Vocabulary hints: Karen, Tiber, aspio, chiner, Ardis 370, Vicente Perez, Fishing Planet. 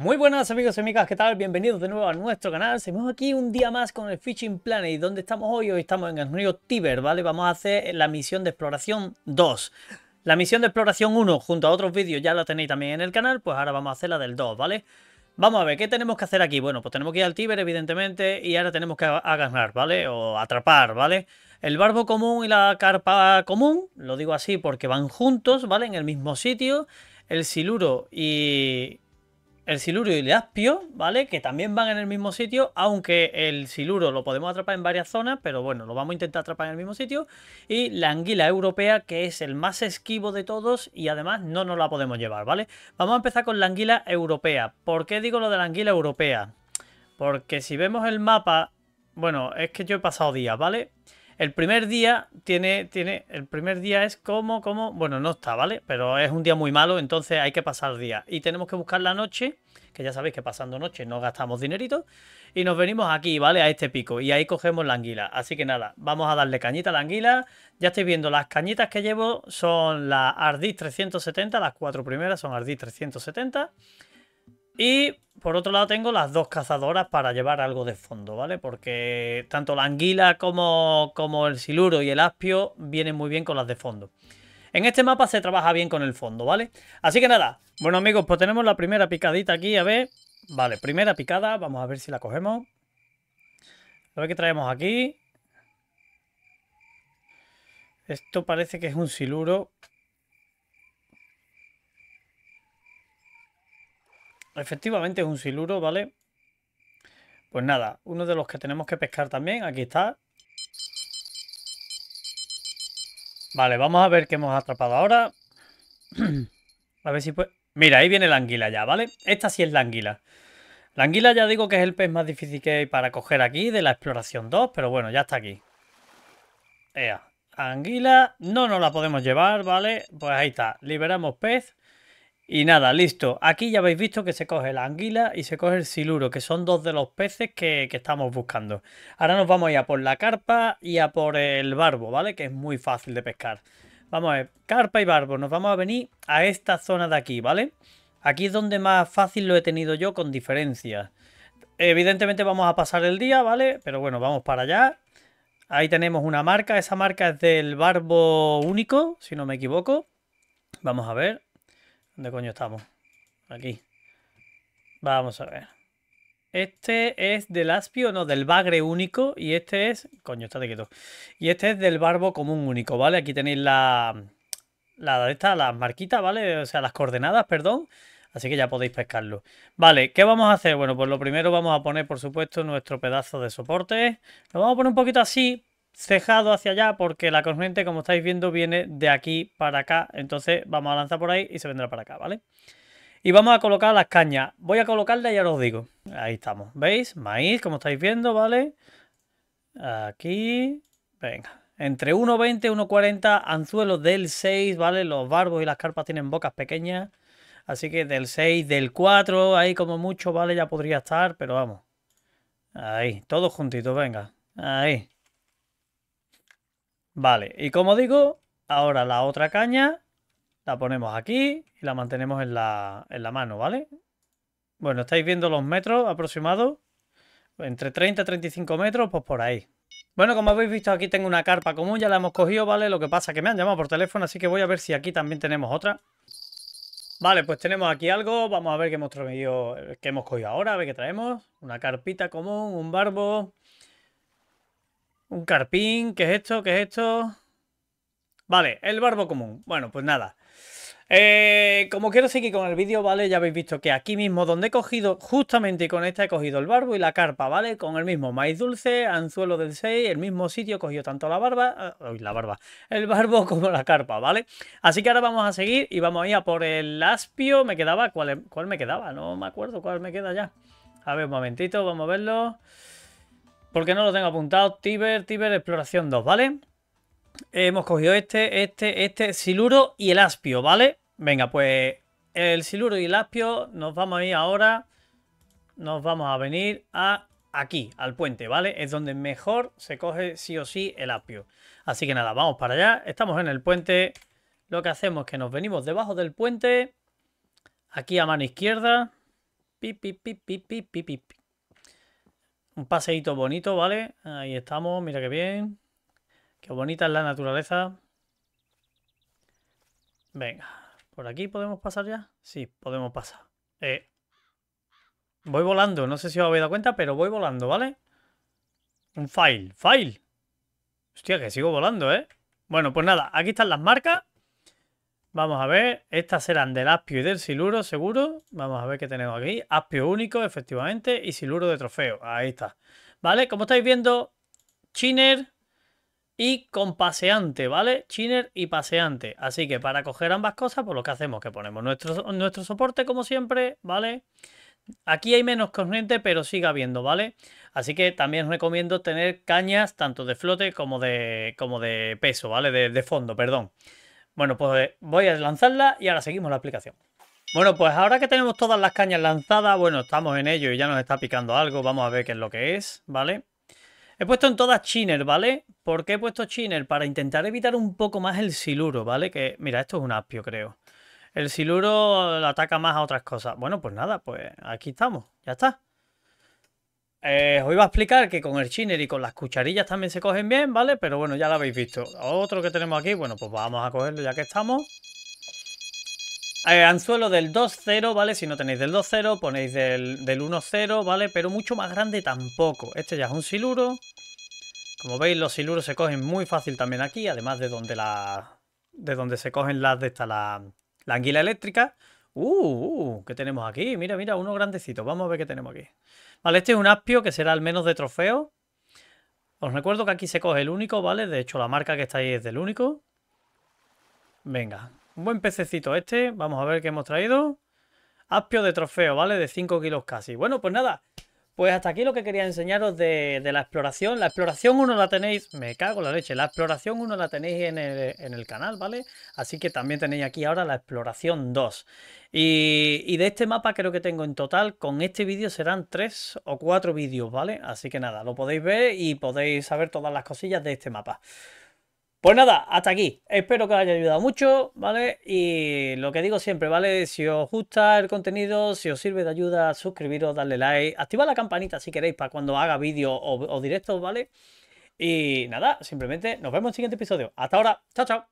Muy buenas amigos y amigas, ¿qué tal? Bienvenidos de nuevo a nuestro canal. Seguimos aquí un día más con el Fishing Planet. ¿Dónde estamos hoy? Hoy estamos en el río Tiber, ¿vale? Vamos a hacer la misión de exploración 2. La misión de exploración 1 junto a otros vídeos ya la tenéis también en el canal, pues ahora vamos a hacer la del 2, ¿vale? Vamos a ver, ¿qué tenemos que hacer aquí? Bueno, pues tenemos que ir al Tiber, evidentemente, y ahora tenemos que agarrar, ¿vale? O atrapar, ¿vale? El barbo común y la carpa común, lo digo así porque van juntos, ¿vale? En el mismo sitio. El siluro y el aspio, ¿vale? Que también van en el mismo sitio, aunque el siluro lo podemos atrapar en varias zonas, pero bueno, lo vamos a intentar atrapar en el mismo sitio. Y la anguila europea, que es el más esquivo de todos y además no nos la podemos llevar, ¿vale? Vamos a empezar con la anguila europea. ¿Por qué digo lo de la anguila europea? Porque si vemos el mapa, bueno, es que yo he pasado días, ¿vale? El primer día el primer día es como, bueno, no está, ¿vale? Pero es un día muy malo, entonces hay que pasar día. Y tenemos que buscar la noche, que ya sabéis que pasando noche no gastamos dinerito. Y nos venimos aquí, ¿vale? A este pico. Y ahí cogemos la anguila. Así que nada, vamos a darle cañita a la anguila. Ya estáis viendo, las cañitas que llevo son las Ardis 370, las cuatro primeras son Ardis 370. Y por otro lado tengo las dos cazadoras para llevar algo de fondo, ¿vale? Porque tanto la anguila como el siluro y el aspio vienen muy bien con las de fondo. En este mapa se trabaja bien con el fondo, ¿vale? Así que nada, bueno amigos, pues tenemos la primera picadita aquí, a ver. Vale, primera picada, vamos a ver si la cogemos. A ver qué traemos aquí. Esto parece que es un siluro. Efectivamente es un siluro, ¿vale? Pues nada, uno de los que tenemos que pescar también, aquí está. Vale, vamos a ver qué hemos atrapado ahora. A ver si pues... Mira, ahí viene la anguila ya, ¿vale? Esta sí es la anguila. La anguila ya digo que es el pez más difícil que hay para coger aquí de la exploración 2, pero bueno, ya está aquí. Ea, anguila, no nos la podemos llevar, ¿vale? Pues ahí está, liberamos pez. Y nada, listo. Aquí ya habéis visto que se coge la anguila y se coge el siluro, que son dos de los peces que estamos buscando. Ahora nos vamos a ir a por la carpa y a por el barbo, ¿vale? Que es muy fácil de pescar. Vamos a ver, carpa y barbo. Nos vamos a venir a esta zona de aquí, ¿vale? Aquí es donde más fácil lo he tenido yo con diferencia. Evidentemente vamos a pasar el día, ¿vale? Pero bueno, vamos para allá. Ahí tenemos una marca. Esa marca es del barbo único, si no me equivoco. Vamos a ver. ¿Dónde coño estamos? Aquí. Vamos a ver. Este es del aspio, no, del bagre único. Y este es... Coño, estate quieto. Y este es del barbo común único, ¿vale? Aquí tenéis las marquitas, ¿vale? O sea, las coordenadas, perdón. Así que ya podéis pescarlo. Vale, ¿qué vamos a hacer? Bueno, pues lo primero vamos a poner, por supuesto, nuestro pedazo de soporte. Lo vamos a poner un poquito así, cejado hacia allá, porque la corriente, como estáis viendo, viene de aquí para acá. Entonces vamos a lanzar por ahí y se vendrá para acá, ¿vale? Y vamos a colocar las cañas. Voy a colocarlas y ya os digo. Ahí estamos, ¿veis? Maíz, como estáis viendo, ¿vale? Aquí, venga. Entre 1,20 y 1,40 anzuelos del 6, ¿vale? Los barbos y las carpas tienen bocas pequeñas. Así que del 6, del 4, ahí como mucho, ¿vale? Ya podría estar, pero vamos. Ahí, todos juntitos, venga. Ahí. Vale, y como digo, ahora la otra caña la ponemos aquí y la mantenemos en la mano, ¿vale? Bueno, estáis viendo los metros aproximados, entre 30 y 35 metros, pues por ahí. Bueno, como habéis visto, aquí tengo una carpa común, ya la hemos cogido, ¿vale? Lo que pasa es que me han llamado por teléfono, así que voy a ver si aquí también tenemos otra. Vale, pues tenemos aquí algo, vamos a ver qué hemos cogido ahora, a ver qué traemos. Una carpita común, un barbo... Un carpín, ¿qué es esto? ¿Qué es esto? Vale, el barbo común. Bueno, pues nada. Como quiero seguir con el vídeo, ¿vale? Ya habéis visto que aquí mismo donde he cogido, justamente con esta he cogido el barbo y la carpa, ¿vale? Con el mismo maíz dulce, anzuelo del 6, el mismo sitio he cogido tanto el barbo como la carpa, ¿vale? Así que ahora vamos a seguir y vamos a ir a por el aspio. Me quedaba, ¿cuál me quedaba? No me acuerdo cuál me queda ya. A ver, un momentito, vamos a verlo. Porque no lo tengo apuntado. Tiber, exploración 2, ¿vale? Hemos cogido este, siluro y el aspio, ¿vale? Venga, pues el siluro y el aspio nos vamos a ir ahora. Nos vamos a venir a aquí, al puente, ¿vale? Es donde mejor se coge sí o sí el aspio. Así que nada, vamos para allá. Estamos en el puente. Lo que hacemos es que nos venimos debajo del puente. Aquí a mano izquierda. Pip, pip, pip, pip, pip, pip, pip. Un paseíto bonito, ¿vale? Ahí estamos, mira qué bien. Qué bonita es la naturaleza. Venga, ¿por aquí podemos pasar ya? Sí, podemos pasar. Voy volando, no sé si os habéis dado cuenta, pero voy volando, ¿vale? Un fail, fail. Hostia, que sigo volando, ¿eh? Bueno, pues nada, aquí están las marcas. Vamos a ver, estas serán del aspio y del siluro, seguro. Vamos a ver qué tenemos aquí. Aspio único, efectivamente, y siluro de trofeo. Ahí está. ¿Vale? Como estáis viendo, chiner y con paseante, ¿vale? Chiner y paseante. Así que para coger ambas cosas, pues lo que hacemos es que ponemos nuestro soporte, como siempre, ¿vale? Aquí hay menos corriente, pero sigue habiendo, ¿vale? Así que también recomiendo tener cañas tanto de flote como de peso, ¿vale? De fondo, perdón. Bueno, pues voy a lanzarla y ahora seguimos la explicación. Bueno, pues ahora que tenemos todas las cañas lanzadas, bueno, estamos en ello y ya nos está picando algo. Vamos a ver qué es lo que es, ¿vale? He puesto en todas chiner, ¿vale? ¿Por qué he puesto chiner? Para intentar evitar un poco más el siluro, ¿vale? Que, mira, esto es un apio, creo. El siluro ataca más a otras cosas. Bueno, pues nada, pues aquí estamos, ya está. Os iba a explicar que con el chiner y con las cucharillas también se cogen bien, ¿vale? Pero bueno, ya lo habéis visto. Otro que tenemos aquí, bueno, pues vamos a cogerlo ya que estamos. Anzuelo del 2-0, ¿vale? Si no tenéis del 2-0, ponéis del 1-0, ¿vale? Pero mucho más grande tampoco. Este ya es un siluro. Como veis, los siluros se cogen muy fácil también aquí, además de donde se cogen las de esta, la anguila eléctrica. ¿Qué tenemos aquí? Mira, mira, uno grandecito. Vamos a ver qué tenemos aquí. Vale, este es un aspio que será al menos de trofeo. Os recuerdo que aquí se coge el único, ¿vale? De hecho, la marca que está ahí es del único. Venga, un buen pececito este. Vamos a ver qué hemos traído. Aspio de trofeo, ¿vale? De 5 kilos casi. Bueno, pues nada. Pues hasta aquí lo que quería enseñaros de la exploración. La exploración 1 la tenéis, me cago en la leche, la exploración 1 la tenéis en el canal, ¿vale? Así que también tenéis aquí ahora la exploración 2. Y de este mapa creo que tengo en total, con este vídeo serán 3 o 4 vídeos, ¿vale? Así que nada, lo podéis ver y podéis saber todas las cosillas de este mapa. Pues nada, hasta aquí. Espero que os haya ayudado mucho, ¿vale? Y lo que digo siempre, ¿vale? Si os gusta el contenido, si os sirve de ayuda, suscribiros, darle like, activad la campanita si queréis para cuando haga vídeos o directos, ¿vale? Y nada, simplemente nos vemos en el siguiente episodio. Hasta ahora, chao, chao.